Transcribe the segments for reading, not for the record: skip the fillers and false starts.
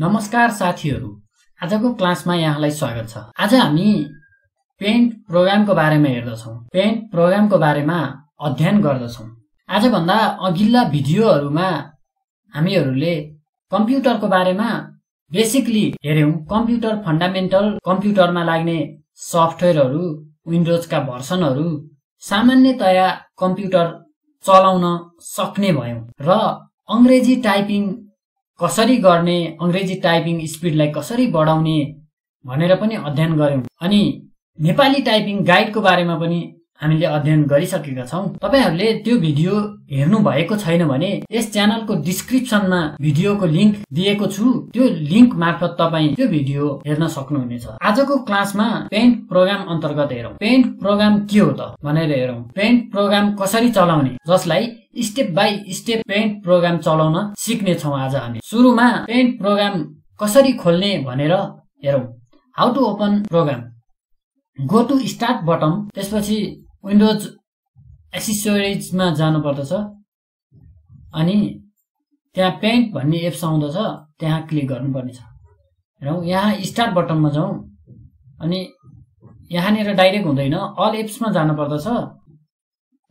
नमस्कार साथीहरु, आजको क्लासमा यहाँलाई स्वागत छ। आज हामी पेन्ट प्रोग्रामको बारेमा हेर्दछौं। पेन्ट प्रोग्रामको बारेमा अध्ययन गर्दछौं। आजभन्दा अघिल्ला भिडियोहरुमा हामीहरुले कम्प्युटरको बारेमा बेसिकली हेर्यौं। कम्प्युटर फन्डामेन्टल, कम्प्युटरमा लाग्ने सफ्टवेयरहरु, विन्डोजका भर्सनहरु, सामान्यतया कम्प्युटर चलाउन सक्ने भयौं र अंग्रेजी टाइपिङ कसरी गर्ने, अंग्रेजी टाइपिङ स्पिडलाई कसरी बढाउने भनेर पनि अध्ययन गर्यौं। अनि नेपाली टाइपिङ गाइडको बारेमा पनि हामीले अध्ययन गरिसकेका छौं। तपाईहरुले त्यो भिडियो हेर्नु भएको छैन भने यस च्यानलको डिस्क्रिप्सनमा भिडियोको लिंक दिएको छु, त्यो लिंक मार्फत तपाईं त्यो भिडियो हेर्न सक्नुहुनेछ। आजको क्लासमा पेन्ट प्रोग्राम अन्तर्गत हेरौं। पेन्ट प्रोग्राम के हो त भनेर हेरौं। पेन्ट प्रोग्राम कसरी चलाउने, जसलाई step by step paint program चलाउन सिक्ने छौं आज हामी। सुरुमा पेन्ट प्रोग्राम कसरी खोल्ने भनेर हेरौं। How to open program, go to start button, त्यसपछि विन्डोज एक्सेसरिजमा जानुपर्दछ अनि त्यहाँ पेन्ट भन्ने एप्स आउँदछ, त्यहाँ क्लिक गर्नुपर्ने छ। हेरौं, यहाँ स्टार्ट बटनमा जाउँ अनि यहाँनिर डाइरेक्ट हुँदैन, अल एप्समा जानुपर्दछ।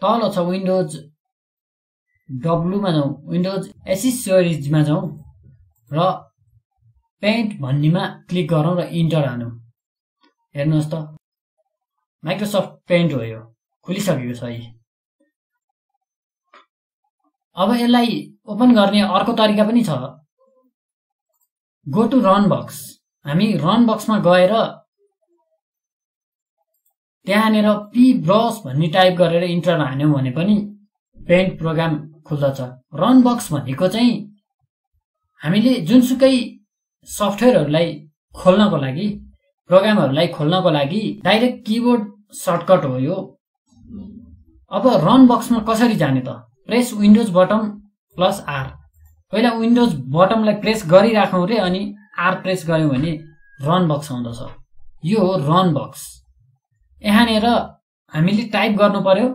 तल छ विन्डोज डब्लुमा जाउँ, विन्डोज एक्सेसरिजमा जाउँ र पेन्ट भन्नेमा क्लिक गरौँ र इन्टर हानौँ। हेर्नुहोस् त, माइक्रोसफ्ट पेन्ट हो यो, खुलिसकेको छ यी। अब यसलाई ओपन गर्ने अर्को तरिका पनि छ। गो टु रन बक्स, हामी रन बक्समा गएर त्यहाँनिर पी ब्रस भन्ने टाइप गरेर इन्टर हान्यौं भने पनि पेन्ट प्रोग्राम खुल्दछ। रन बक्स भनेको चाहिँ हामीले जुनसुकै सफ्टवेयरहरूलाई खोल्नको लागि, प्रोग्रामहरूलाई खोल्नको लागि डाइरेक्ट कीबोर्ड सर्टकट हो यो। अब रन बक्समा कसरी जाने त? Press windows button plus R. पहिला विन्डोज बटमलाई प्रेस गरिराखौं रे अनि आर प्रेस गर्यौं भने रन बक्स आउँदछ। यो हो रन बक्स। यहाँनिर हामीले टाइप गर्नु पर्यो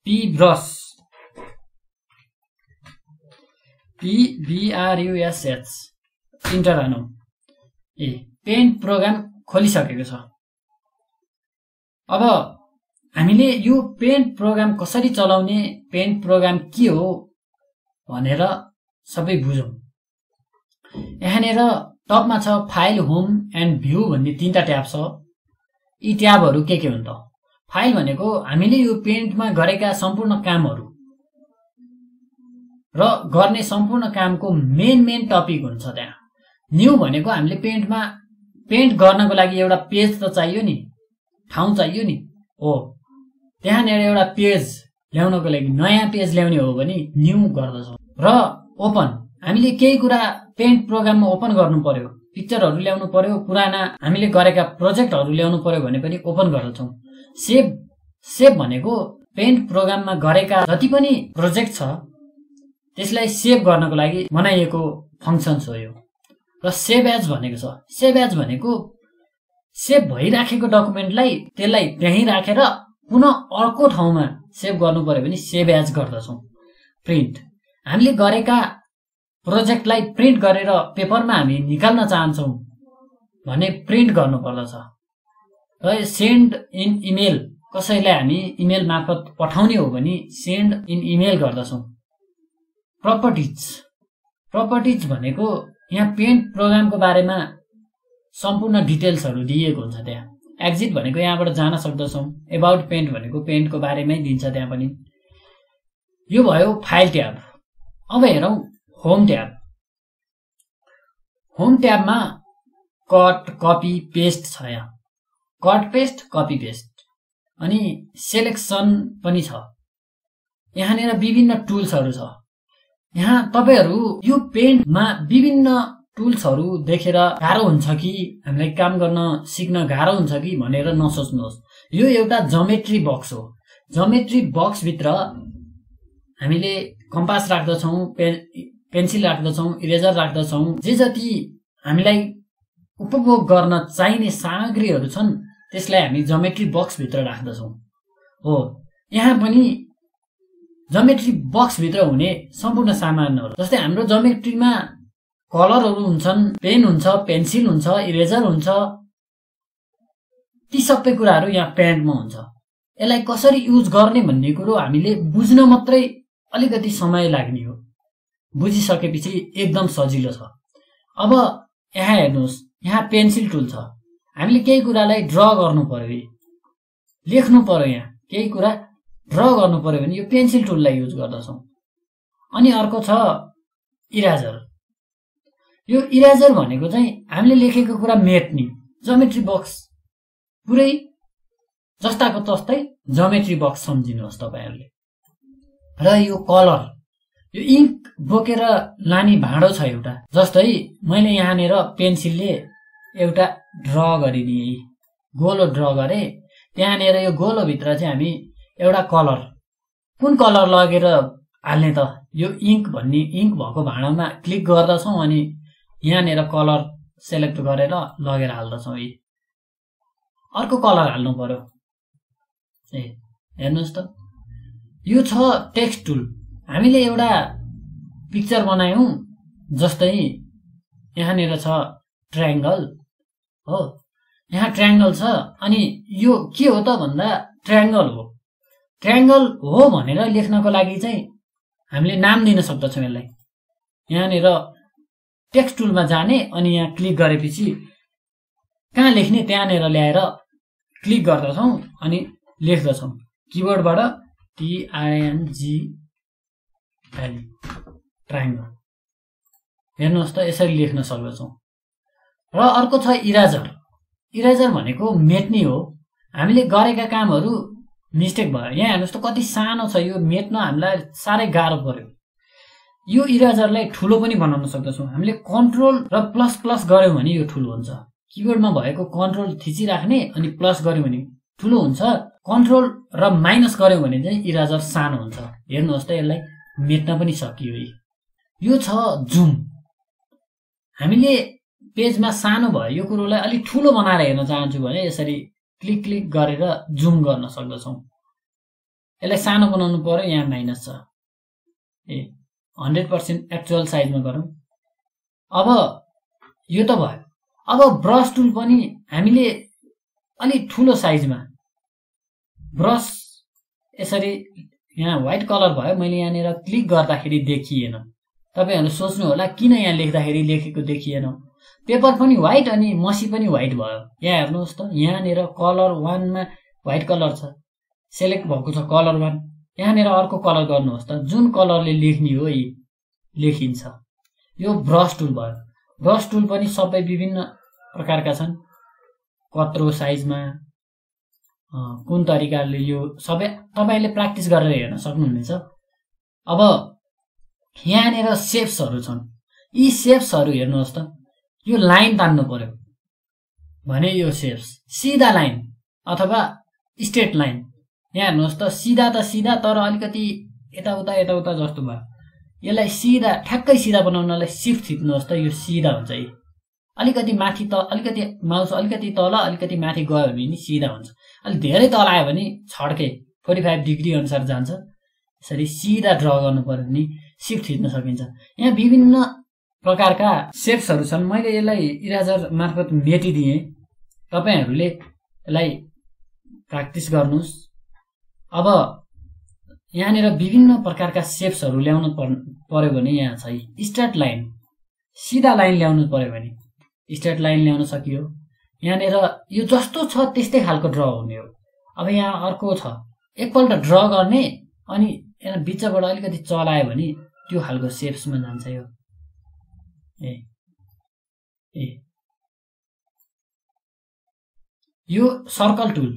पी ब्रस, PBRUSH, इन्टर हानौं। ए, पेन्ट प्रोग्राम खोलिसकेको छ। अब हामीले यो पेन्ट प्रोग्राम कसरी चलाउने, पेन्ट प्रोग्राम के हो भनेर सबै बुझौं। यहाँनिर टपमा छ फाइल, होम एन्ड भ्यू भन्ने तीनटा ट्याब छ। यी ट्याबहरु के हुन् त? फाइल भनेको हामीले यो पेन्टमा गरेका सम्पूर्ण कामहरु र गर्ने सम्पूर्ण कामको मेन टपिक हुन्छ त्यहाँ। न्यू भनेको हामीले पेन्टमा पेन्ट गर्नको लागि एउटा पेज त चाहियो नि, ठाउँ चाहियो नि। हो, त्यहाँनिर एउटा पेज ल्याउनको लागि, नयाँ पेज ल्याउने हो भने न्यू गर्दछौं। र ओपन, हामीले केही कुरा पेन्ट प्रोग्राममा ओपन गर्नु पर्यो। पिक्चरहरु ल्याउनु पर्यो, पुराना हामीले गरेका प्रोजेक्टहरु ल्याउनु पर्यो भने पनि ओपन गर्दछौं। सेभ, सेभ भनेको पेन्ट प्रोग्राममा गरेका जति पनि प्रोजेक्ट छ त्यसलाई सेभ गर्नको लागि बनाइएको फंक्शन्स हो यो। र सेभ एज भनेको छ, सेभ एज भनेको सेभ भइराखेको डकुमेन्टलाई त्यसलाई त्यही राखेर पुनः अर्को ठाउँमा सेभ गर्नु पर्यो भने सेभ एज गर्दछौं। प्रिन्ट, हामीले गरेका प्रोजेक्टलाई प्रिन्ट गरेर पेपरमा हामी निकाल्न चाहन्छौं भने प्रिन्ट गर्नु पर्दछ। र सेन्ड इन इमेल, कसैलाई हामी इमेल मार्फत पठाउने हो भने सेन्ड इन इमेल गर्दछौं। प्रपर्टीज, प्रपर्टीज भनेको यहाँ पेन्ट प्रोग्रामको बारेमा सम्पूर्ण डिटेल्सहरु दिएको हुन्छ त्यहाँ। एक्जिट भनेको यहाँबाट जान सक्दछौं। अबाउट पेन्ट भनेको पेन्टको बारेमै दिन्छ त्यहाँ पनि। यो भयो फाइल ट्याब। अब हेरौं होम ट्याब। होम ट्याबमा कट, कपी, पेस्ट छ यहाँ। कट पेस्ट, कपी पेस्ट अनि सेलेक्सन पनि छ। यहाँनिर विभिन्न टुल्सहरु छ। यहाँ तपाईहरु यो पेन्टमा विभिन्न टुल्सहरु देखेर गाह्रो हुन्छ कि, हामीलाई काम गर्न सिक्न गाह्रो हुन्छ कि भनेर नसोच्नुहोस्। यो एउटा ज्योमेट्री बक्स हो। ज्योमेट्री बक्स भित्र हामीले कम्पास राख्दछौं, पेन्सिल राख्दछौं, इरेजर राख्दछौं। जे जति हामीलाई उपभोग गर्न चाहिने सामग्रीहरु छन् त्यसलाई हामी ज्योमेट्री बक्स भित्र राख्दछौं। हो, यहाँ पनि ज्योमेट्री बक्स भित्र हुने सम्पूर्ण सामानहरु, जस्तै हाम्रो ज्योमेट्रीमा कलरहरु हुन्छन्, पेन हुन्छ, पेन्सिल हुन्छ, इरेजर हुन्छ, ती सबै कुराहरु यहाँ पेन्टमा हुन्छ। यसलाई कसरी युज गर्ने भन्ने कुरा हामीले बुझ्न मात्रै अलिकति समय लाग्ने हो, बुझिसकेपछि एकदम सजिलो छ। अब यहाँ हेर्नुस्, यहाँ पेन्सिल टुल छ, हामीले केही कुरालाई ड्रा गर्नु पर्यो, लेख्नु पर्यो, यहाँ केही कुरा ड्रा गर्नु पर्यो भने यो पेन्सिल टुललाई युज गर्दछौं। अनि अर्को छ इरेजर, यो इरेजर भनेको चाहिँ हामीले लेखेको कुरा मेट्ने, ज्योमेट्री बक्स पुरै जस्ताको तस्तै ज्योमेट्री बक्स सम्झिनुहोस् तपाईहरुले। र यो कलर, यो इंक बोकेर लानी भाँडो छ एउटा, जस्तै मैले यहाँनेर पेन्सिलले एउटा ड्रा गरिदिए, गोलो ड्रा गरे, त्यहाँनेर यो गोलो भित्र चाहिँ हामी एउटा कलर, कुन कलर लगेर हाल्ने त, यो इंक भन्ने इंक भएको भाँडामा क्लिक गर्दछौं अनि यहाँनेर कलर सिलेक्ट गरेर लगेर हाल्दछौं। यी अर्को कलर हाल्नु पर्यो। हेर्नुस् त, यो छ टेक्स्ट टुल, हामीले एउटा पिक्चर बनायौं, जस्तै यहाँनेर छ ट्रायंगल हो, यहाँ ट्रायंगल छ, अनि यो के हो त भन्दा ट्रायंगल हो। ट्रायंगल हो भनेर लेख्नको लागि चाहिँ हामीले नाम दिन सक्दछौं यसलाई। यहाँनेर टेक्स्ट टुलमा जाने अनि यहाँ क्लिक गरेपछि कहाँ लेख्ने त्यहाँनेर ल्याएर क्लिक गर्दछौं अनि लेख्दछौं कीबोर्डबाट TRANGL ट्रायंगल। हेर्नुहोस् त, यसरी लेख्न सक्दछौं। र अर्को छ इरेजर, इरेजर भनेको मेट्ने हो, हामीले गरेका कामहरु मिस्टेक भयो, यहाँ हेर्नुस् त कति सानो छ, यो मेट्न हामीलाई सारै गाह्रो पर्यो। यो इरेजरलाई ठूलो पनि बनाउन सक्दछौं, हामीले कन्ट्रोल र प्लस प्लस गर्यौं भने यो ठूलो हुन्छ, कीबोर्डमा भएको कन्ट्रोल थिची राख्ने अनि प्लस गर्यौं भने ठूलो हुन्छ, कन्ट्रोल र माइनस गर्यौं भने चाहिँ इरेजर सानो हुन्छ। हेर्नुहोस् त, यसलाई मेट्न पनि सकियो। यो छ जुम, हामीले पेजमा सानो भयो यो कुरोलाई अलि ठूलो बनाएर हेर्न चाहन्छु भने यसरी क्लिक क्लिक गरेर जुम गर्न सक्दछौं। यसलाई सानो बनाउनु पर्यो, यहाँ माइनस छ, 100% एक्चुअल साइजमा गरौं। अब यो त भयो। अब ब्रश टुल पनि हामीले अलि ठूलो साइजमा ब्रश, यसरी यहाँ व्हाइट कलर भयो, मैले यहाँनेर क्लिक गर्दाखेरि देखिएन, तपाईहरु सोच्नु होला किन यहाँ लेख्दाखेरि लेखेको देखिएन, पेपर पनि व्हाइट अनि मसी पनि व्हाइट भयो। यहाँ हेर्नुहोस् त, यहाँनेर कलर 1 मा व्हाइट कलर छ, सिलेक्ट भएको छ कलर 1, यहाँनेर अर्को कलर गर्नुहोस् त, जुन कलरले लेख्ने हो यी लेखिन्छ। यो ब्रश टुल भयो। ब्रश टुल पनि सबै विभिन्न प्रकारका छन्, कत्रो साइजमा कुन तरिकाले, यो सबै तपाईले प्र्याक्टिस गरेर हेर्न सक्नुहुनेछ। अब यहाँनेर शेप्सहरु छन्, यी शेप्सहरु हेर्नुहोस् त, यो लाइन तान्नु पर्यो भने यो शेप्स सिधा लाइन अथवा स्ट्रेट लाइन, यहाँ हेर्नुहोस् त, सिधा त सिधा तर अलिकति यताउता यताउता जस्तो भयो, यसलाई सिधा ठ्याक्कै सिधा बनाउनलाई शिफ्ट थिच्नुहोस् त, यो सिधा हुन्छ, यी अलिकति माथि त अलिकति माउस अलिकति तल अलिकति माथि गयो भने नि सिधा हुन्छ, अलि धेरै तल आयो भने छड्के 45 डिग्री अनुसार जान्छ। यसरी सिधा ड्रा गर्नु पर्यो भने शिफ्ट थिच्न सकिन्छ। यहाँ विभिन्न प्रकारका शेप्सहरु छन्, मैले यसलाई इरेजर मार्फत मेटिदिए, तपाईहरुले यसलाई प्र्याक्टिस गर्नुस्। अब यहाँनेर विभिन्न प्रकारका शेप्सहरु ल्याउनु पर्यो भने यहाँ छ स्ट्रेट लाइन, सिधा लाइन ल्याउनु पर्यो भने स्ट्रेट लाइन ल्याउन सकियो। यहाँनेर यो जस्तो छ त्यस्तै खालको ड्रा हुने हो। अब यहाँ अर्को छ, एकपल्ट ड्रा गर्ने अनि यहाँ बीचबाट अलिकति चलायो भने त्यो खालको शेप्समा जान्छ। यो यो सर्कल टुल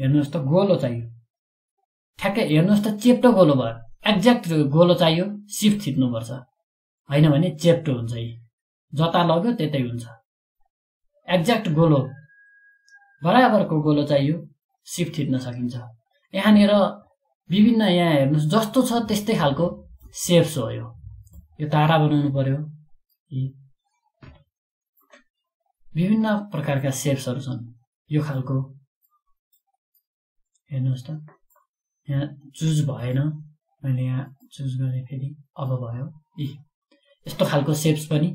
हेर्नुहोस् त, गोलो चाहियो, ठ्याक्कै हेर्नुहोस् त, चेप्टो गोलो भयो, एक्ज्याक्ट गोलो चाहियो, शिफ्ट थिच्नुपर्छ, हैन भने चेप्टो हुन्छ, यी जता लग्यो त्यतै हुन्छ। एक्ज्याक्ट गोलो, बराबरको गोलो चाहियो, शिफ्ट थिच्न सकिन्छ। यहाँनेर विभिन्न, यहाँ हेर्नुहोस् जस्तो छ त्यस्तै खालको शेप्स हो। यो तारा बनाउनु पर्यो, विभिन्न प्रकारका शेप्सहरु छन्। यो खालको हेर्नुहोस् त, यहाँ चुज भएन, मैले यहाँ चुज गरे फेरि अब भयो। यस्तो खालको शेप्स पनि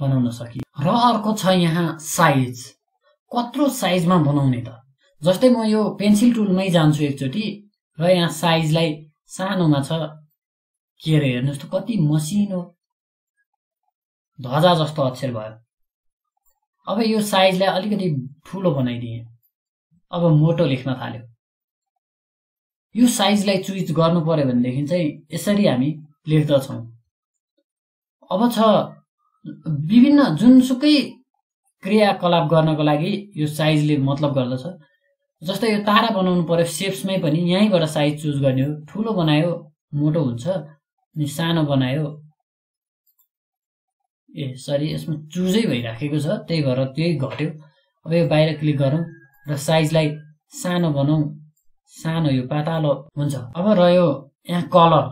बनाउन सकियो। र अर्को छ यहाँ साइज, कत्रो साइजमा बनाउने त। जस्तै म यो पेन्सिल टुलमै जान्छु एकचोटि र यहाँ साइजलाई सानोमा छ के रे, हेर्नुस् त कति मसिनो ध्वजा जस्तो अक्षर भयो। अब यो साइजलाई अलिकति ठुलो बनाइदिए, अब मोटो लेख्न थाल्यो। यो साइजलाई चुज गर्नु पर्यो भनेदेखि चाहिँ यसरी हामी लेख्दछौँ। अब छ विभिन्न जुनसुकै क्रियाकलाप गर्नको लागि यो साइजले मतलब गर्दछ। जस्तै यो तारा बनाउनु पर्यो सेप्समै पनि यहीँबाट साइज चुज गर्ने हो। ठुलो बनायो मोटो हुन्छ, अनि सानो बनायो ए सरी यसमा चुजै भइराखेको छ त्यही भएर त्यही घट्यो। अब यो बाहिर क्लिक गरौँ र साइजलाई सानो बनाऊ, सानो यो पातालो हुन्छ। अब रह्यो यहाँ कलर,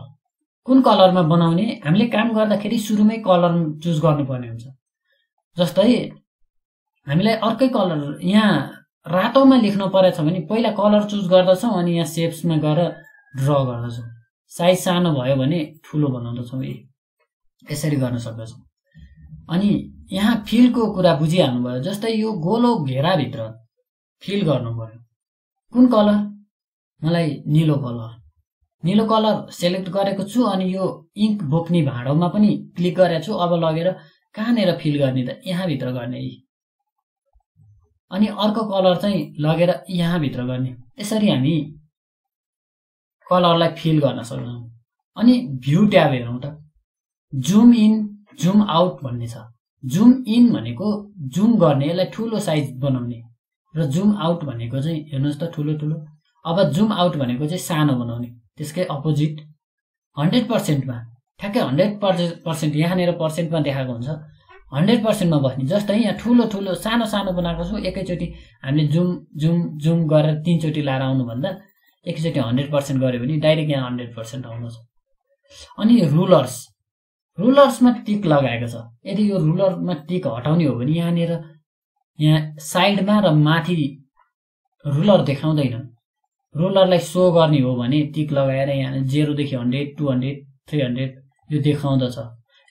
कुन कलरमा बनाउने। हामीले काम गर्दाखेरि सुरुमै कलर चुज गर्नुपर्ने हुन्छ। जस्तै हामीलाई अर्कै कलर यहाँ रातोमा लेख्नु परेछ भने पहिला कलर चुज गर्दछौँ अनि यहाँ सेप्समा गएर ड्र गर्दछौँ। साइज सानो भयो भने ठुलो बनाउँदछौँ, यसरी गर्न सक्दछौँ। अनि यहाँ फिलको कुरा बुझिहाल्नु भयो। जस्तै यो गोलो घेराभित्र फिल गर्नु पर्यो। कुन कलर, मलाई निलो कलर, निलो कलर सेलेक्ट गरेको छु अनि यो इन्क बोक्ने भाँडोमा पनि क्लिक गरेको छु। अब लगेर कहाँनिर फिल गर्ने त, यहाँभित्र गर्ने। अनि अर्को कलर चाहिँ लगेर यहाँभित्र गर्ने। यसरी हामी कलरलाई फिल गर्न सक्छौँ। अनि भ्यू ट्याब हेरौँ त, जुम इन जुम आउट भन्ने छ। जुम इन भनेको जुम गर्ने, यसलाई ठुलो साइज बनाउने, र जुम आउट भनेको चाहिँ हेर्नुहोस् त ठुलो ठुलो। अब जुम आउट भनेको चाहिँ सानो बनाउने, त्यसकै अपोजिट। 100%मा ठ्याक्कै 100% यहाँनिर पर्सेन्टमा देखाएको हुन्छ, 100%मा बस्ने। जस्तै यहाँ ठुलो ठुलो सानो सानो बनाएको छु, एकैचोटि हामीले जुम जुम जुम गरेर तीनचोटि लाएर आउनुभन्दा एकैचोटि 100% गऱ्यो भने डाइरेक्ट यहाँ 100% आउनुहोस्। अनि रुलर्स, रुलर्समा टिक लगाएको छ। यदि यो रुलरमा टिक हटाउने हो भने यहाँनिर यहाँ साइडमा र माथि रुलर देखाउँदैन। रुलरलाई सो गर्ने हो भने टिक लगाएर यहाँ 0 देखि 100, 200, 300 यो देखाउँदछ।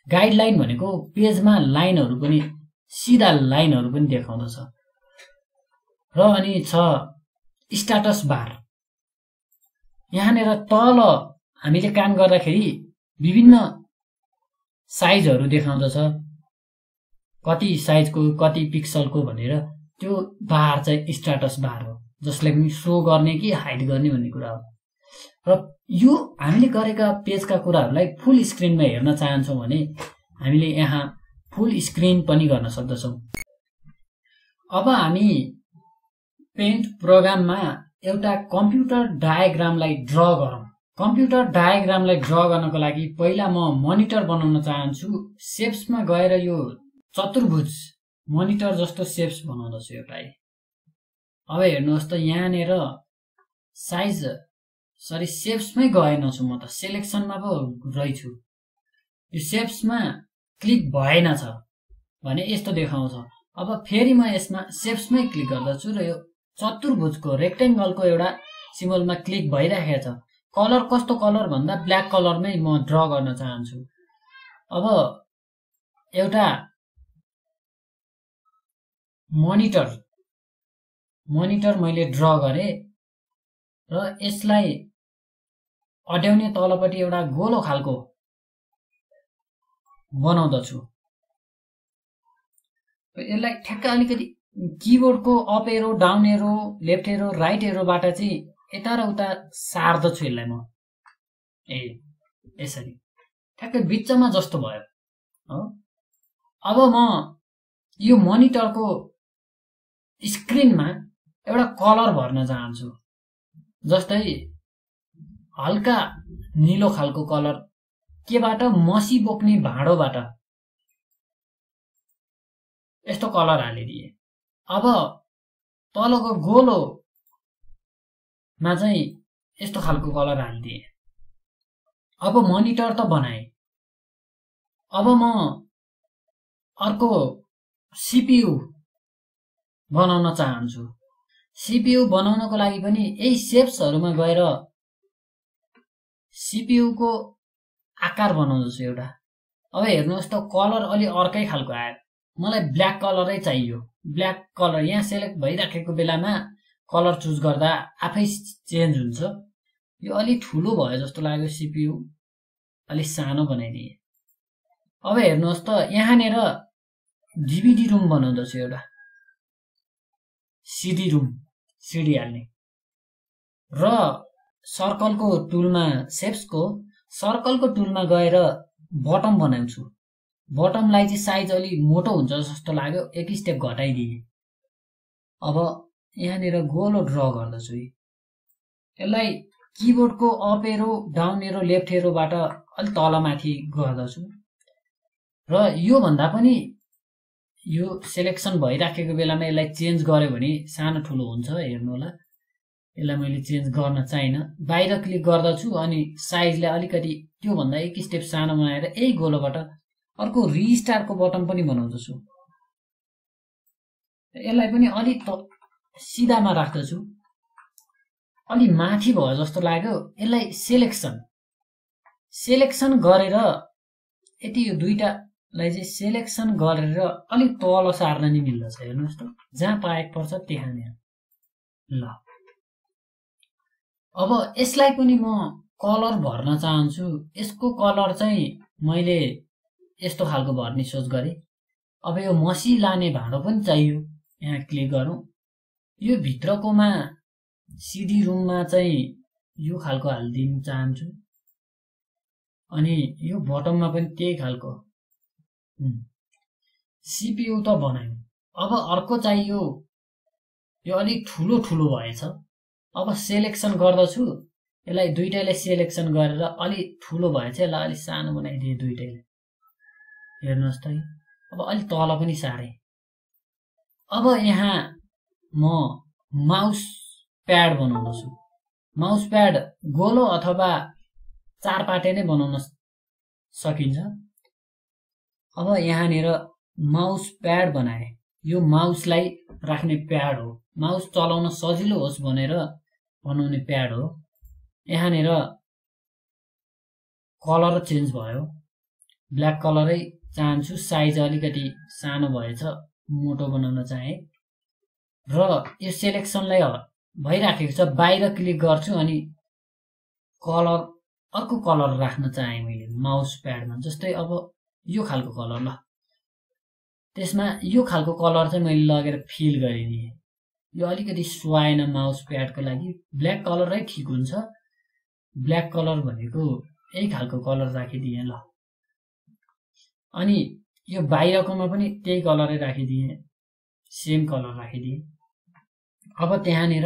गाइडलाइन भनेको पेजमा लाइनहरू पनि सिधा लाइनहरू पनि देखाउँदछ। र अनि छ स्ट्याटस बार। यहाँनिर तल हामीले काम गर्दाखेरि विभिन्न साइजहरू देखाउँदछ, कति साइजको कति पिक्सलको भनेर। त्यो बार चाहिँ स्ट्याटस बार हो, जसलाई पनि सो गर्ने कि हाइड गर्ने भन्ने कुरा हो। र यो हामीले गरेका पेजका कुराहरूलाई फुल स्क्रिनमा हेर्न चाहन्छौँ भने हामीले यहाँ फुल स्क्रिन पनि गर्न सक्दछौँ। अब हामी पेन्ट प्रोग्राममा एउटा कम्प्युटर डायग्रामलाई ड्र गरौँ। कम्प्युटर डायग्रामलाई ड्र गर्नको लागि पहिला म मोनिटर बनाउन चाहन्छु। सेप्समा गएर यो चतुर्भुज मोनिटर जस्तो सेप्स बनाउँदछु एउटा। अब हेर्नुहोस् त यहाँनिर साइज सरी सेप्समै गएन छु म, त सेलेक्सनमा पो रहेछु। यो सेप्समा क्लिक भएन छ भने यस्तो देखाउँछ। अब फेरि म यसमा सेप्समै क्लिक गर्दछु र यो चतुर्भुजको रेक्टेङ्गलको एउटा सिम्बलमा क्लिक भइराखेको छ। कलर कस्तो कलर भन्दा ब्ल्याक कलरमै म ड्र गर्न चाहन्छु। अब एउटा मोनिटर मैले ड्र गरेँ र यसलाई अड्याउने तलपट्टि एउटा गोलो खालको बनाउँदछु। यसलाई ठ्याक्क अलिकति किबोर्डको up arrow, down arrow, left arrow, right एरोबाट चाहिँ यता र उता सार्दछु यसलाई म। यसरी ठ्याक्कै बिचमा जस्तो भयो हो। अब म यो मोनिटरको स्क्रिनमा एउटा कलर भर्न चाहन्छु। जस्तै हल्का निलो खालको कलर, केबाट, मसी बोक्ने भाँडोबाट यस्तो कलर हालिदिए। अब तलको गोलो मा चाहिँ यस्तो खालको कलर हालिदिए। अब मोनिटर त बनाए। अब म अर्को सिपियु बनाउन चाहन्छु। सिपियु बनाउनको लागि पनि यही सेप्सहरूमा गएर सिपियुको आकार बनाउँदछु एउटा। अब हेर्नुहोस् त कलर अलि अर्कै खालको आयो। मलाई ब्ल्याक कलरै चाहियो। ब्ल्याक कलर यहाँ सिलेक्ट भइराखेको बेलामा कलर चुज गर्दा आफै चेन्ज हुन्छ। यो अलि ठुलो भयो जस्तो लाग्यो, सीपीयू अलि सानो बनाइदिए। अब हेर्नुहोस् त यहाँनेर डीबीडी रुम बनाउँदैछ, एउटा सीडी रुम, सीडी हाल्ने र सर्कलको टुलमा, शेप्सको सर्कलको टुलमा गएर बटम बनाउँछु। बटमलाई चाहिँ साइज अलि मोटो हुन्छ जस्तो लाग्यो, एक स्टेप घटाइदिए। अब यहाँनिर गोलो ड्र गर्दछु। यसलाई किबोर्डको up arrow, down arrow, left एरोबाट अलि तलमाथि गर्दछु र यो भन्दा पनि यो सेलेक्सन भइराखेको बेलामा यसलाई चेन्ज गर्यो भने सानो ठुलो हुन्छ। हेर्नु होला, यसलाई मैले चेन्ज गर्न चाहिन, बाहिर क्लिक गर्दछु अनि साइजलाई अलिकति त्यो भन्दा एक स्टेप सानो बनाएर यही गोलोबाट अर्को रिस्टारको बटम पनि बनाउँदछु। यसलाई पनि अलि सिधामा राख्दछु, अलि माथि भयो जस्तो लाग्यो। यसलाई सेलेक्सन गरेर यति यो दुईटालाई चाहिँ सेलेक्सन गरेर अलि तल सार्न नि मिल्दछ। हेर्नुहोस् त जहाँ पाएको पर्छ त्यहाँनिर। ल अब यसलाई पनि म कलर भर्न चाहन्छु। यसको कलर चाहिँ मैले यस्तो खालको भर्ने सोच गरेँ। अब यो मसी लाने भाँडो पनि चाहियो। यहाँ क्लिक गरौँ, यो भित्रकोमा सिडी रुममा चाहिँ यो खालको हालिदिन चाहन्छु अनि यो बटममा पनि त्यही खालको। सीपीयू त बनायौँ। अब अर्को चाहियो, यो अलिक ठुलो ठुलो भएछ। अब सेलेक्सन गर्दछु, यसलाई दुईटैलाई सेलेक्सन गरेर अलि ठुलो भएछ यसलाई अलि सानो बनाइदिए दुईटैले। हेर्नुहोस् त अब अलि तल पनि सारे। अब यहाँ म माउस प्याड बनाउँदछु। माउस प्याड गोलो अथवा चारपाटे नै बनाउन सकिन्छ। अब यहाँनिर माउस प्याड बनाए। यो माउसलाई राख्ने प्याड हो, माउस चलाउन सजिलो होस् भनेर बनाउने प्याड हो। यहाँनिर कलर चेन्ज भयो, ब्ल्याक कलरै चाहन्छु। साइज अलिकति सानो भएछ, मोटो बनाउन चाहे र यो सेलेक्सनलाई भइराखेको छ। बाहिर क्लिक गर्छु अनि कलर, अर्को कलर राख्न चाहे मैले माउस प्याडमा, जस्तै अब यो खालको कलर। ल त्यसमा यो खालको कलर चाहिँ मैले लगेर फिल गरिदिएँ। यो अलिकति सुहाएन माउस प्याडको लागि, ब्ल्याक कलरै ठिक हुन्छ। ब्ल्याक कलर भनेको यही खालको कलर राखिदिएँ। ल अनि यो बाहिरकोमा पनि त्यही कलरै राखिदिएँ, सेम कलर राखिदिएँ। अब त्यहाँनिर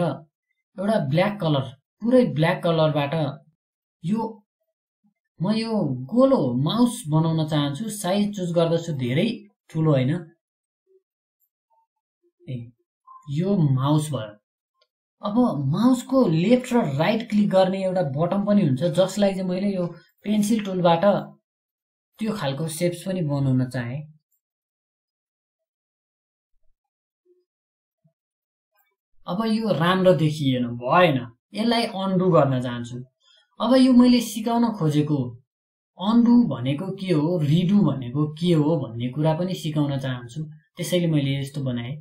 एउटा ब्ल्याक कलर, पुरै ब्ल्याक कलरबाट यो म यो गोलो माउस बनाउन चाहन्छु। साइज चुज गर्दछु, धेरै ठुलो होइन। ए यो माउस भयो। अब माउसको लेफ्ट र राइट क्लिक गर्ने एउटा बटम पनि हुन्छ, जसलाई चाहिँ मैले यो पेन्सिल टुलबाट त्यो खालको सेप्स पनि बनाउन चाहे। अब यो राम्रो देखिएन, भएन, यसलाई अन्डु गर्न चाहन्छु। अब यो मैले सिकाउन खोजेको अन्डु भनेको के हो, रिडु भनेको के हो भन्ने कुरा पनि सिकाउन चाहन्छु। त्यसैले मैले यस्तो बनाएँ।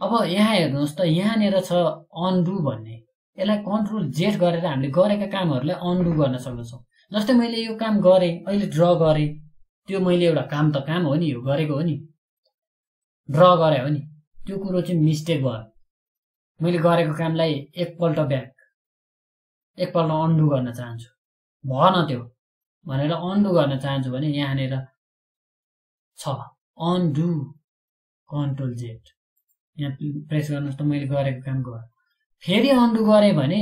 अब यहाँ हेर्नुहोस् त यहाँनिर छ अन्डु भन्ने। यसलाई कन्ट्रोल जेड गरेर हामीले गरेका कामहरूलाई अन्डु गर्न सक्दछौँ। जस्तै मैले यो काम गरेँ, अहिले ड्र गरेँ, त्यो मैले एउटा काम त काम हो नि, यो गरेको हो नि, ड्र गरे हो नि, त्यो कुरो चाहिँ मिस्टेक भयो। मैले गरेको कामलाई एकपल्ट अन्डु गर्न चाहन्छु, भएन त्यो भनेर अन्डु गर्न चाहन्छु भने यहाँनिर छ अन्डु, कन्ट्रोल जेड यहाँ प्रेस गर्नुहोस् त मैले गरेको काम गयो। फेरि अन्डु गरेँ भने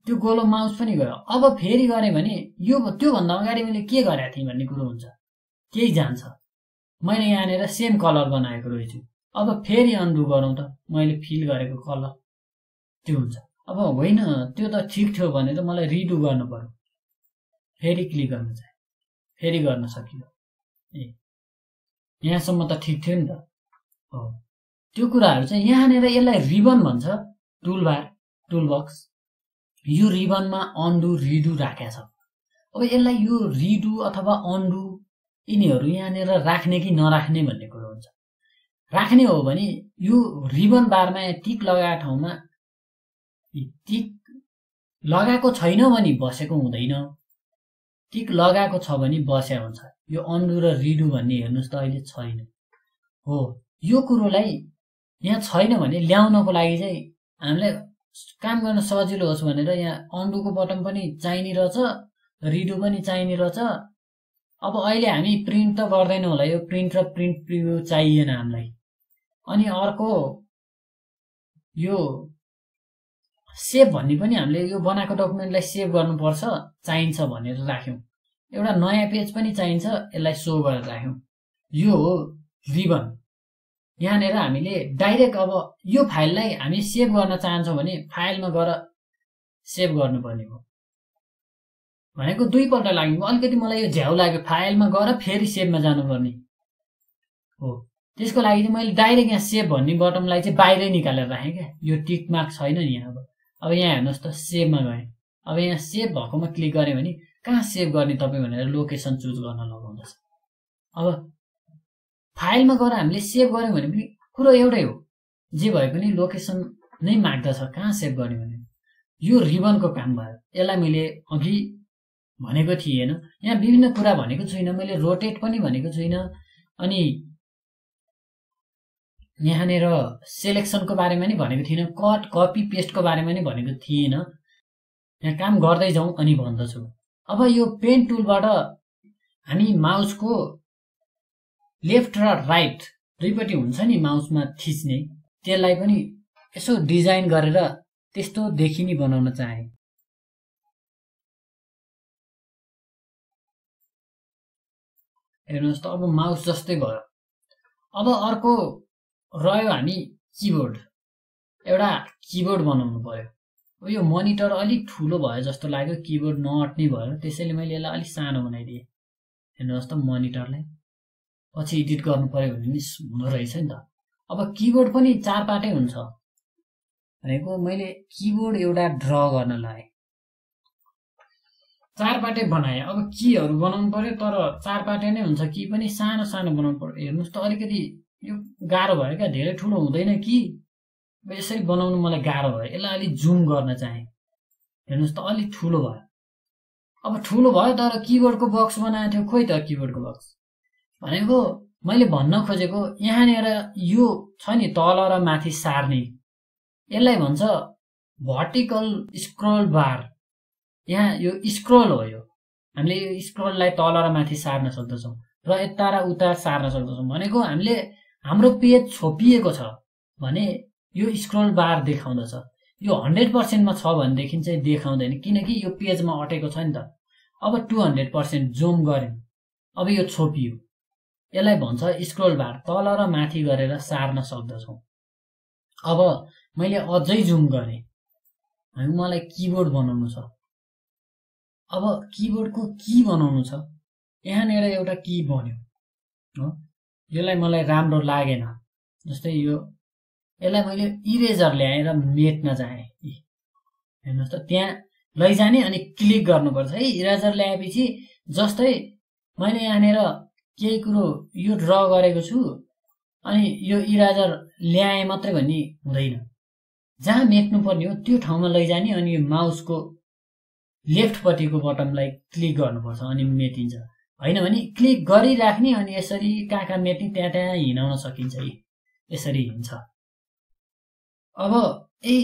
त्यो गोलो माउस पनि गयो। अब फेरि गरेँ भने यो त्योभन्दा अगाडि मैले के गरेको थिएँ भन्ने कुरो हुन्छ, त्यही जान्छ। मैले यहाँनिर सेम कलर बनाएको रहेछु। अब फेरि अन्डु गरौँ त, मैले फिल गरेको कलर त्यो हुन्छ। अब होइन त्यो त ठिक थियो भने त मलाई रिडु गर्नु पर्यो। फेरि क्लिक गर्नु चाहिँ फेरि गर्न सकियो। ए यहाँसम्म त ठिक थियो नि त। हो त्यो कुराहरू चाहिँ यहाँनिर यसलाई रिबन भन्छ, टुलबार, टुलबक्स। यो रिबनमा अन्डु, रिडु राखेको छ। अब यसलाई यो रिडु अथवा अन्डु यिनीहरू यहाँनिर राख्ने कि नराख्ने भन्ने कुरो हुन्छ। राख्ने हो भने यो रिबन बारमा टिक लगाएको ठाउँमा टिक लगाएको छैन भने बसेको हुँदैन, टिक लगाएको छ भने बसे हुन्छ। यो अनडु र रिडु भन्ने हेर्नुस् त अहिले छैन हो। यो कुरोलाई यहाँ छैन भने ल्याउनको लागि चाहिँ हामीलाई काम गर्न सजिलो होस् भनेर यहाँ अनडुको बटन पनि चाहिने रहेछ, रिडु पनि चाहिने रहेछ। अब अहिले हामी प्रिन्ट त गर्दैन होला, यो प्रिन्ट र प्रिन्ट प्रिभ्यू चाहिएन हामीलाई। अनि अर्को यो सेभ भन्ने पनि हामीले यो बनाएको डकुमेन्टलाई सेभ गर्नुपर्छ चाहिन्छ भनेर राख्यौँ। एउटा नयाँ पेज पनि चाहिन्छ, यसलाई सो गरेर राख्यौँ। यो हो रिबन। यहाँनिर हामीले डाइरेक्ट अब यो फाइललाई हामी सेभ गर्न चाहन्छौँ भने फाइलमा गएर सेभ गर्नुपर्ने हो। भनेको दुईपल्ट लाग्यो, अलिकति मलाई यो झ्याउ लाग्यो, फाइलमा गएर फेरि सेभमा जानुपर्ने हो। त्यसको लागि चाहिँ मैले डाइरेक्ट यहाँ सेभ भन्ने बटनलाई चाहिँ बाहिरै निकालेर राखेँ क्या, यो टिक मार्क छैन नि यहाँ। अब यहाँ हेर्नुहोस् त, सेभमा गएँ। अब यहाँ सेभ भएकोमा क्लिक गरेँ भने कहाँ सेभ गर्ने तपाईँ भनेर लोकेसन चुज गर्न लगाउँदछ। अब फाइलमा गएर हामीले सेभ गऱ्यौँ भने पनि कुरो एउटै हो, जे भए पनि लोकेसन नै माग्दछ कहाँ सेभ गर्ने भने। यो रिबनको काम भयो, यसलाई मैले अघि भनेको थिएन। यहाँ विभिन्न कुरा भनेको छुइनँ, मैले रोटेट पनि भनेको छुइनँ। अनि यहाँनिर सेलेक्सनको बारेमा नि भनेको थिएन, कट कपी पेस्टको बारेमा नि भनेको थिएन। यहाँ काम गर्दै जाउँ अनि भन्दछु। अब यो पेन टुलबाट हामी माउसको लेफ्ट र राइट दुईपट्टि हुन्छ नि माउसमा थिच्ने, त्यसलाई पनि यसो डिजाइन गरेर त्यस्तो देखिने बनाउन चाहे। हेर्नुहोस् त, अब माउस जस्तै भयो। अब अर्को रह्यो हामी कीबोर्ड। एउटा कीबोर्ड बनाउनु पर्यो। यो मनिटर अलिक ठुलो भयो जस्तो लाग्यो, कीबोर्ड नअट्ने भयो, त्यसैले मैले यसलाई अलिक सानो बनाइदिएँ। हेर्नुहोस् त, मनिटरलाई पछि एडिट गर्नु पर्यो भने नि हुँदो रहेछ नि त। अब कीबोर्ड पनि चारपाटै हुन्छ भनेको मैले कीबोर्ड एउटा ड्र गर्न लगाएँ, चारपाटै बनाएँ। अब कीहरू बनाउनु पर्यो, तर चारपाटै नै हुन्छ, की पनि सानो सानो बनाउनु पर्यो। हेर्नुहोस् त, अलिकति यो गाह्रो भयो क्या, धेरै ठुलो हुँदैन कि, यसरी बनाउनु मलाई गाह्रो भयो। यसलाई अलिक जुम गर्न चाहे। हेर्नुहोस् त, अलिक ठुलो भयो। अब ठुलो भयो, तर किबोर्डको बक्स बनाएको थियो, खोइ त किबोर्डको बक्स। भनेको मैले भन्न खोजेको यहाँनिर यो छ नि तल र माथि सार्ने, यसलाई भन्छ भर्टिकल स्क्रोल बार। यहाँ यो स्क्रोल हो, यो हामीले यो स्क्रोललाई तल र माथि सार्न सक्दछौँ र यता र उता सार्न सक्दछौँ। भनेको हामीले हाम्रो पेज छोपिएको छ भने यो स्क्रोल बार देखाउँदछ। यो 100%मा छ भनेदेखि चाहिँ देखाउँदैन, किनकि यो पेजमा अटेको छ नि त। अब 200% जुम गऱ्यौँ, अब यो छोपियो, यसलाई भन्छ स्क्रोल बार। तल र माथि गरेर सार्न सक्दछौँ। अब मैले अझै जुम गरेँ, मलाई किबोर्ड बनाउनु छ। अब किबोर्डको की बनाउनु छ, यहाँनिर एउटा की बन्यो हो, यसलाई मलाई राम्रो लागेन। जस्तै यो, यसलाई मैले इरेजर ल्याएर मेट्न चाहेँ। हेर्नुहोस् त, त्यहाँ लैजाने अनि क्लिक गर्नुपर्छ है। इरेजर ल्याएपछि जस्तै मैले यहाँनिर केही कुरो यो ड्र गरेको छु, अनि यो इरेजर ल्याएँ मात्रै भन्ने हुँदैन। जहाँ मेट्नुपर्ने हो त्यो ठाउँमा लैजाने, अनि यो माउसको लेफ्टपट्टिको बटनलाई क्लिक गर्नुपर्छ अनि मेटिन्छ। होइन भने क्लिक गरिराख्ने, अनि यसरी कहाँ कहाँ मेट्ने त्यहाँ त्यहाँ हिँडाउन सकिन्छ। यसरी हिँड्छ। अब यही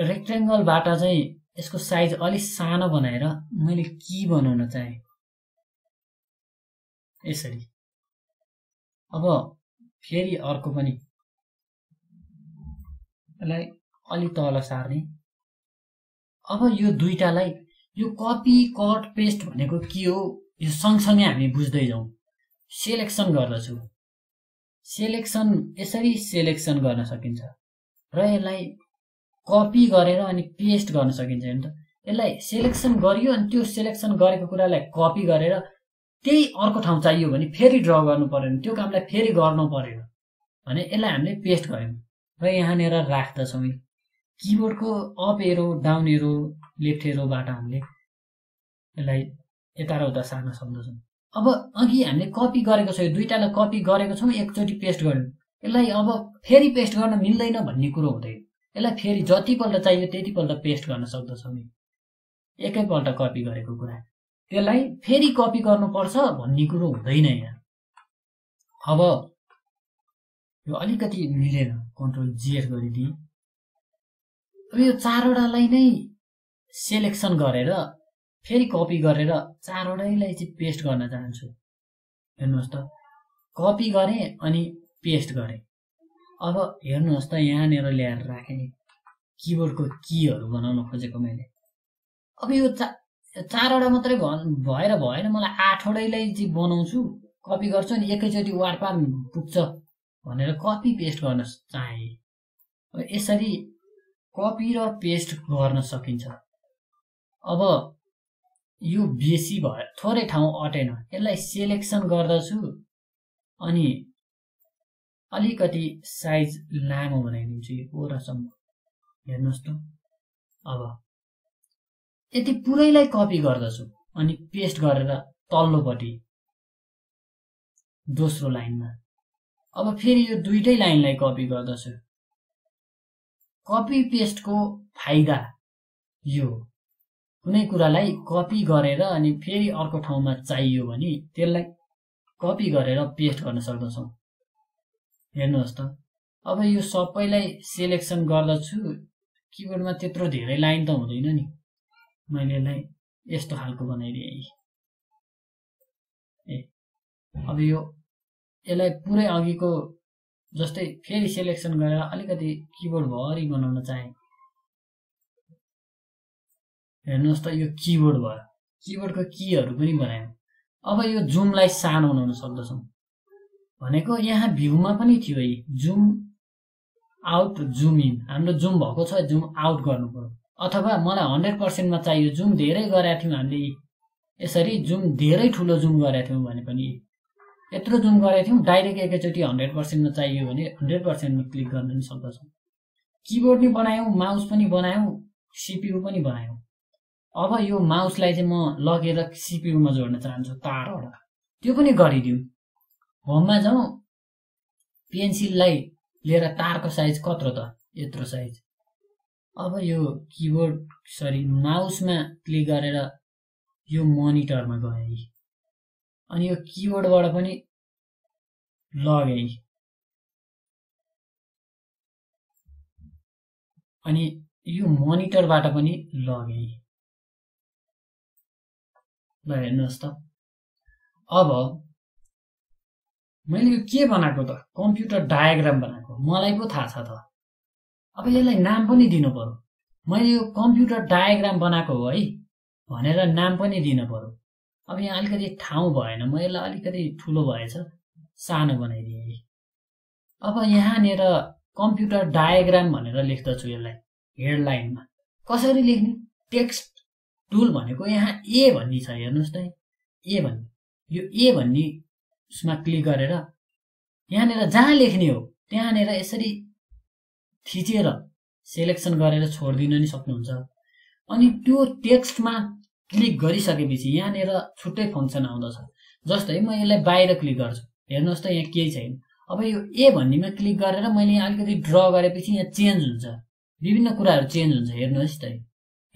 रेक्टेङ्गलबाट चाहिँ यसको साइज अलिक सानो बनाएर मैले की बनाउन चाहेँ, यसरी। अब फेरि अर्को पनि, यसलाई अलि तल सार्ने। अब यो दुईटालाई, यो कपी कट पेस्ट भनेको के हो यो सँगसँगै हामी बुझ्दै जाउँ। सेलेक्सन गर्दछु, सेलेक्सन यसरी सेलेक्सन गर्न सकिन्छ र यसलाई कपी गरेर अनि पेस्ट गर्न सकिन्छ। हेर्नु त, यसलाई सेलेक्सन गरियो अनि त्यो सेलेक्सन गरेको कुरालाई कपी गरेर त्यही अर्को ठाउँ चाहियो भने फेरि ड्र गर्नु परेन, त्यो कामलाई फेरि गर्नु परेन भने यसलाई हामीले पेस्ट गऱ्यौँ र यहाँनिर राख्दछौँ। किबोर्डको up arrow, down arrow, left एरोबाट हामीले यसलाई यता र उता सार्न सक्दछौँ। अब अघि हामीले कपी गरेको छ यो दुईटालाई कपी गरेको छौं एकचोटी पेस्ट गर्नु यसलाई अब फेरि पेस्ट गर्न मिल्दैन भन्ने कुरा हुँदैन यसलाई फेरि जतिपल्ट चाहियो त्यतिपल्ट पेस्ट गर्न सक्दछौं नि एकैपल्ट कपी गरेको कुरा त्यसलाई फेरि कपी गर्नुपर्छ भन्ने कुरा हुँदैन यहाँ अब यो अलिकति मिलेन कन्ट्रोल जीएस गरिदिए अब यो चारवटालाई नै सेलेक्सन गरेर फेरि कपी गरेर चारवटालाई चाहिँ पेस्ट गर्न चाहन्छु हेर्नुहोस् त कपी गरे अनि पेस्ट गरे अब हेर्नुहोस् त यहाँ नेर ल्याएर राखे कीबोर्डको कीहरु बनाउन खोजेको मैले अब यो चारवटा मात्रै भएर भएन मलाई आठवटालाई चाहिँ बनाउँछु कपी गर्छु अनि एकैचोटी वार्डमा पुग्छ भनेर कपी पेस्ट गर्न चाहे अब यसरी कपी र पेस्ट गर्न सकिन्छ अब यो बेसी भयो थोरै ठाउँ अटेन यसलाई सेलेक्सन गर्दछु अनि अलिकति साइज लामो बनाइदिन्छु यो ओरसम्म हेर्नुस् त अब यति पुरैलाई कपी गर्दछु अनि पेस्ट गरेर तल्लोपट्टि दोस्रो लाइनमा अब फेरि यो दुईटै लाइनलाई कपी गर्दछु कपी पेस्ट को फाइदा यो कुनै कुरालाई कपी गरेर अनि फेरि अर्को ठाउँमा चाहियो भने त्यसलाई कपी गरेर पेस्ट गर्न सक्दछौं हेर्नुहोस् त अब यो सबैलाई सेलेक्सन गर्दछु कीबोर्डमा त्यत्रो धेरै लाइन त हुँदैन नि मैले यसलाई यस्तो खालको बनाइदिए ए अब यो यसलाई पुरै अघिको जस्तै फेरि सेलेक्सन गरेर अलिकति कीबोर्ड भरि बनाउन चाहे हेर्नुस् त यो कीबोर्ड भयो कीबोर्डको कीहरु पनि बनायौ अब यो जुमलाई सानो बनाउन सक्दछौं भनेको यहाँ भ्यूमा पनि थियो यी जुम आउट जुम इन हाम्रो जुम भएको छ जुम आउट गर्नु पर्यो अथवा मलाई 100% मा चाहियो जुम धेरै गरेका थियौं हामीले यसरी जुम धेरै ठूलो जुम गरेका थियौं भने पनि यत्रो जुम गरेका थियौं डाइरेक्ट एकैचोटी 100% मा चाहियो भने 100% मा क्लिक गर्न नि सक्दछौं कीबोर्ड नि बनायौं माउस पनि बनायौं सीपीयू पनि बनायौं अब यो माउसलाई चाहिँ म लगेर सीपीयू मा जोड्न चाहन्छु तारबाट त्यो पनि गरिदिउँ होममा जाऊ पेन्सिललाई लिएर तारको साइज कत्रो त यत्रो साइज अब यो कीबोर्ड सरी माउसमा क्लिक गरेर यो मोनिटरमा गएँ अनि यो कीबोर्डबाट पनि लगेँ अनि यो मोनिटरबाट पनि लगेँ ल हेर्नुहोस् त अब मैले यो के बनाएको त कम्प्युटर डायग्राम बनाएको मलाई पो थाहा छ त अब यसलाई नाम पनि दिनु पर्यो मैले यो कम्प्युटर डायग्राम बनाएको हो है भनेर नाम पनि दिनु पर्यो अब यहाँ अलिकति ठाउँ भएन म यसलाई अलिकति ठुलो भएछ सानो बनाइदिएँ अब यहाँनिर कम्प्युटर डायग्राम भनेर लेख्दछु यसलाई हेडलाइनमा कसरी लेख्ने टेक्स्ट टुल भनेको यहाँ ए भन्ने छ हेर्नुस् त ए भन्ने यो ए भन्ने उसमा क्लिक गरेर यहाँनेर जहाँ लेख्ने हो त्यहाँनेर यसरी थिचेर सेलेक्सन गरेर छोड्दिन नि सक्नुहुन्छ अनि त्यो टेक्स्टमा क्लिक गरिसकेपछि यहाँनेर छुट्टै फंक्सन आउँदछ जस्तै म यसलाई बाहिर क्लिक गर्छु हेर्नुस् त यहाँ केही छैन अब यो ए भन्नेमा क्लिक गरेर मैले अलिकति ड्र गरेपछि यहाँ चेन्ज हुन्छ विभिन्न कुराहरू चेन्ज हुन्छ हेर्नुहोस् त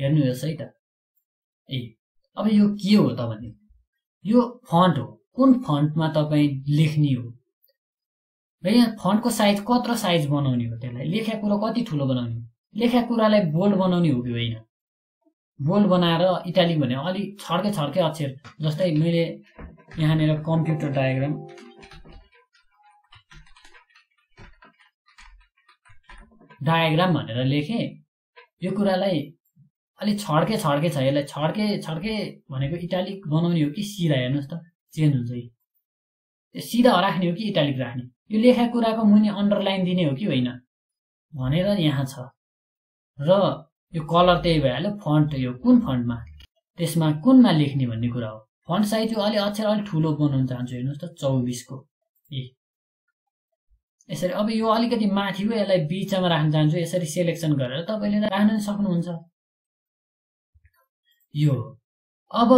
हेर्नुहोस् है त ए अब यो के हो त भन्ने यो फन्ट हो कुन फन्टमा तपाई लेख्ने हो र यहाँ फन्टको साइज कत्रो साइज बनाउने हो त्यसलाई लेख्या कुरा कति ठूलो बनाउने हो लेख्या कुरालाई बोल्ड बनाउने हो कि होइन बोल्ड बनाएर इटालिक भने अलि छड्के छड्के अक्षर जस्तै मैले यहाँनेर कम्प्युटर डायग्राम भनेर लेखे यो कुरालाई अलि छड्के छ यसलाई छड्के भनेको इटालिक बनाउने हो कि सिधा हेर्नुस् त चेन्ज हुन्छ यो सिधा राख्ने हो कि इटालिक राख्ने यो लेखा कुराको मुनि अन्डरलाइन दिने हो कि होइन भनेर यहाँ छ र यो कलर त्यही भइहाल्यो फन्ट यो कुन फन्टमा त्यसमा कुनमा लेख्ने भन्ने कुरा हो फन्ट साइज यो अलि अक्षर अलि ठुलो बनाउन चाहन्छु हेर्नुहोस् त 24 को ए यसरी अब यो अलिकति माथि हो यसलाई बीचमा राख्न चाहन्छु यसरी सेलेक्सन गरेर तपाईले राख्न सक्नुहुन्छ यो अब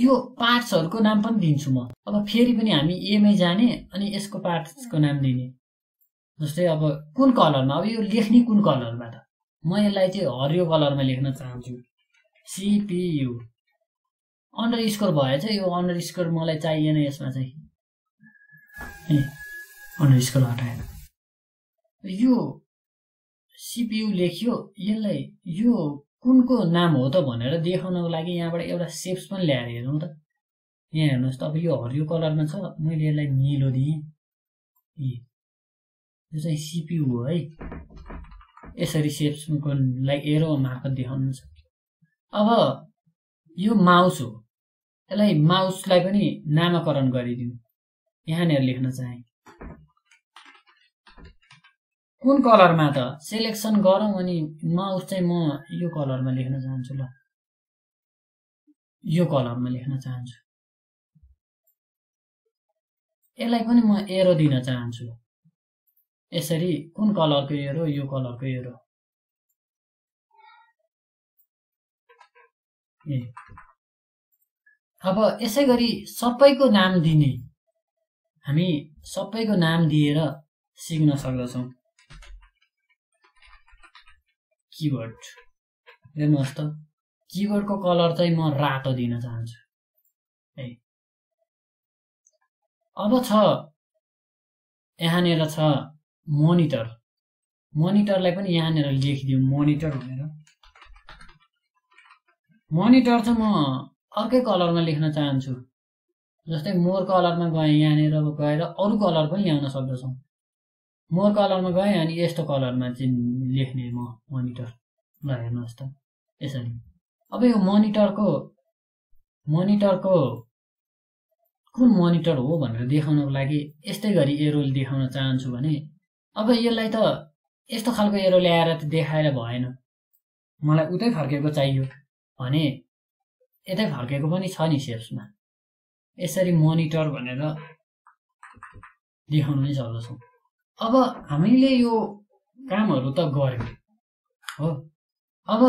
यो पार्ट्सहरुको नाम पनि दिन्छु म। अब फेरि पनि हामी ए मै जाने अनि यसको पार्ट्सको नाम दिने। जस्तै अब कुन कलरमा, अब यो लेख्ने कुन कलरमा त म यसलाई चाहिँ हरियो कलरमा लेख्न चाहन्छु CPU। अन्डरस्कोर भएछ, यो अन्डरस्कोर मलाई चाहिएन यसमा चाहिँ। ए अन्डरस्कोर हटाएँ। यो CPU लेख्यो, यसलाई यो कुनको नाम हो त भनेर देखाउनको लागि यहाँबाट एउटा शेप्स पनि ल्याएर हेरौँ त। यहाँ हेर्नुस् त, अब यो हरियो कलरमा छ, मैले यसलाई निलो दिएँ। यो चाहिँ CPU हो है। यसरी शेप्सको लाइक एरो मार्फत देखाउनु सक्यो। अब यो माउस हो, यसलाई माउसलाई पनि नामकरण गरिदिउँ। यहाँनिर लेख्न चाहे कुन कलरमा त सेलेक्सन गरौँ अनि माउस चाहिँ म यो कलरमा लेख्न चाहन्छु। ल यो कलरमा लेख्न चाहन्छु। यसलाई पनि म एरो दिन चाहन्छु। यसरी कुन कलरको एरो, यो कलरको एरो। अब यसै गरी सबैको नाम दिने, हामी सबैको नाम दिएर सिक्न सक्दछौँ। कीबोर्ड हेर्नुहोस् त, कीबोर्डको कलर चाहिँ म रातो दिन चाहन्छु। अब छ यहाँनिर छ मोनिटर, मोनिटरलाई पनि यहाँनिर लेखिदिउँ मोनिटर भनेर। मोनिटर चाहिँ म अर्कै कलरमा लेख्न चाहन्छु। जस्तै मोर कलरमा गएँ, यहाँनिर गएर अरू कलर पनि ल्याउन सक्दछौँ। मोर कलरमा गएँ अनि यस्तो कलरमा चाहिँ लेख्ने म मोनिटर। ल हेर्नुहोस् त यसरी। अब यो मोनिटरको कुन मोनिटर हो भनेर देखाउनको लागि यस्तै गरी एरो देखाउन चाहन्छु भने अब यसलाई त यस्तो खालको एरो ल्याएर त देखाएर भएन, मलाई उतै फर्केको चाहियो भने यतै फर्केको पनि छ नि सेप्समा। यसरी मोनिटर भनेर देखाउन नै सक्दछौँ। अब हामीले यो कामहरू त गर्यौँ हो। अब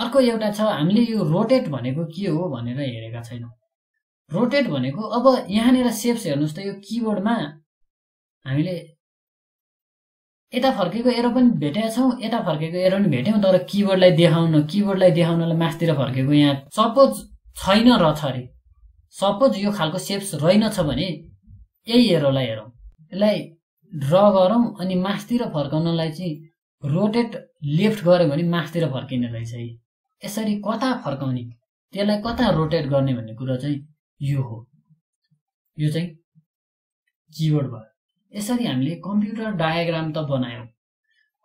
अर्को एउटा छ, हामीले यो रोटेट भनेको के हो भनेर हेरेका छैनौँ। रोटेट भनेको, अब यहाँनिर सेप्स हेर्नुहोस् त, यो किबोर्डमा हामीले यता फर्केको एरो पनि भेटेछौँ, यता फर्केको एरो पनि भेट्यौँ, तर किबोर्डलाई देखाउनलाई मासतिर फर्केको यहाँ सपोज छैन रहेछ अरे। सपोज यो खालको सेप्स रहेनछ भने यही एरोलाई हेरौँ, यसलाई ड्र गरौँ अनि मासतिर फर्काउनलाई चाहिँ रोटेट लेफ्ट गऱ्यो भने मासतिर फर्किने रहेछ। यसरी कता फर्काउने, त्यसलाई कता रोटेट गर्ने भन्ने कुरा चाहिँ यो हो। यो चाहिँ किबोर्ड भयो। यसरी हामीले कम्प्युटर डायग्राम त बनायौँ।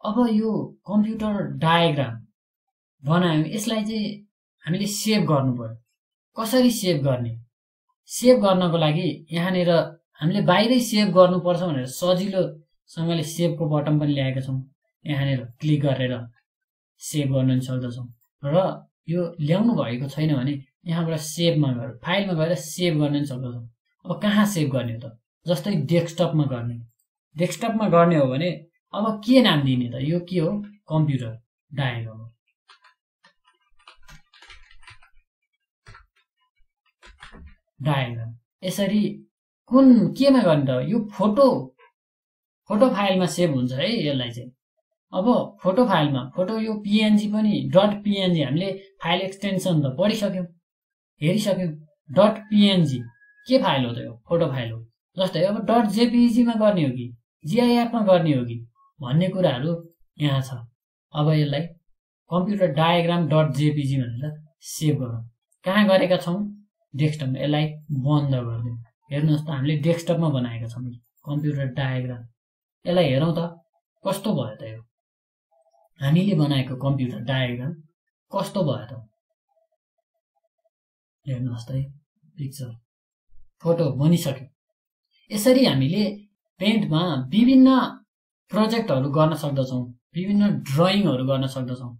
अब यो कम्प्युटर डायग्राम बनायौँ, यसलाई चाहिँ हामीले सेभ गर्नु पर्यो। कसरी सेभ गर्ने? सेभ गर्नको लागि यहाँनिर हामीले बाहिरै सेभ गर्नुपर्छ भनेर सजिलोसँगले सेभको बटन पनि ल्याएका छौँ। यहाँनिर क्लिक गरेर सेभ गर्न सक्दछौँ। र यो ल्याउनु भएको छैन भने यहाँबाट सेभमा गएर फाइलमा गएर सेभ गर्न सक्दछौँ। अब कहाँ सेभ गर्ने त? जस्तै डेस्कटपमा गर्ने। डेस्कटपमा गर्ने हो भने अब के नाम दिने त? यो के हो? Computer diagram. यसरी कुन केमा गर्ने त? यो फोटो फाइलमा सेभ हुन्छ है। यसलाई चाहिँ अब फोटो फाइलमा, फोटो यो png पनि .png हामीले फाइल एक्सटेन्सन त पढिसक्यौँ, हेरिसक्यौँ। .png के फाइल हो त? यो फोटो फाइल हो। जस्तै अब .jpgमा गर्ने हो कि gifमा गर्ने हो कि भन्ने कुराहरू यहाँ छ। अब यसलाई कम्प्युटर डायग्राम .jpg भनेर सेभ गरौँ। कहाँ गरेका छौँ? डेस्कटपमा। यसलाई बन्द गरिदिउँ। हेर्नुहोस् त, हामीले डेस्कटपमा बनाएका छौँ कम्प्युटर डायग्राम। यसलाई हेरौँ त कस्तो भयो त। यो हामीले बनाएको कम्प्युटर डायग्राम कस्तो भयो त? हेर्नुहोस् त, पिक्चर फोटो बनिसक्यो। यसरी हामीले पेन्टमा विभिन्न प्रोजेक्टहरू गर्न सक्दछौँ, विभिन्न ड्रइङहरू गर्न सक्दछौँ।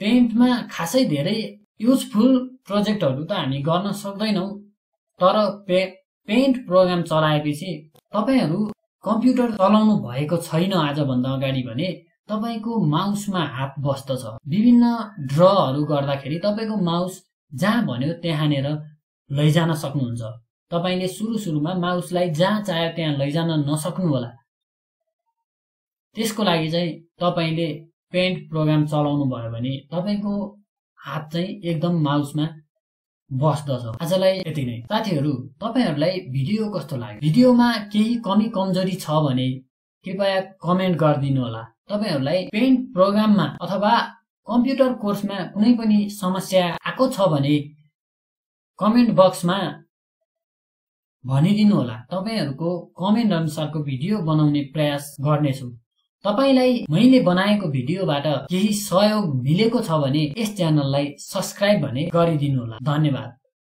पेन्टमा खासै धेरै युजफुल प्रोजेक्टहरू त हामी गर्न सक्दैनौँ, तर पेन्ट प्रोग्राम चलाएपछि तपाईँहरू कम्प्युटर चलाउनु भएको छैन आजभन्दा अगाडि भने तपाईँको माउसमा हात बस्दछ। विभिन्न ड्रहरू गर्दाखेरि तपाईँको माउस जहाँ भन्यो त्यहाँनिर लैजान सक्नुहुन्छ। तपाईले सुरु सुरुमा माउसलाई जहाँ चाह्यो त्यहाँ लैजान नसक्नु होला। त्यसको लागि चाहिँ तपाईले पेन्ट प्रोग्राम चलाउनु भयो भने तपाईको हात चाहिँ एकदम माउसमा बस्दछ। आजलाई यति नै। साथीहरु, तपाईहरुलाई भिडियो कस्तो लाग्यो? भिडियोमा केही कमी कमजोरी छ भने कृपया कमेन्ट गर्दिनु होला। तपाईहरुलाई पेन्ट प्रोग्राममा अथवा कम्प्युटर कोर्समा कुनै पनि समस्या आको छ भने कमेन्ट बक्समा भनिदिनु होला। तपाईहरुको कमेन्ट अनुसारको भिडियो बनाउने प्रयास गर्नेछु। तपाईलाई मैले बनाएको भिडियोबाट केही सहयोग मिलेको छ भने यस च्यानललाई सब्स्क्राइब भने गरिदिनु होला। धन्यवाद।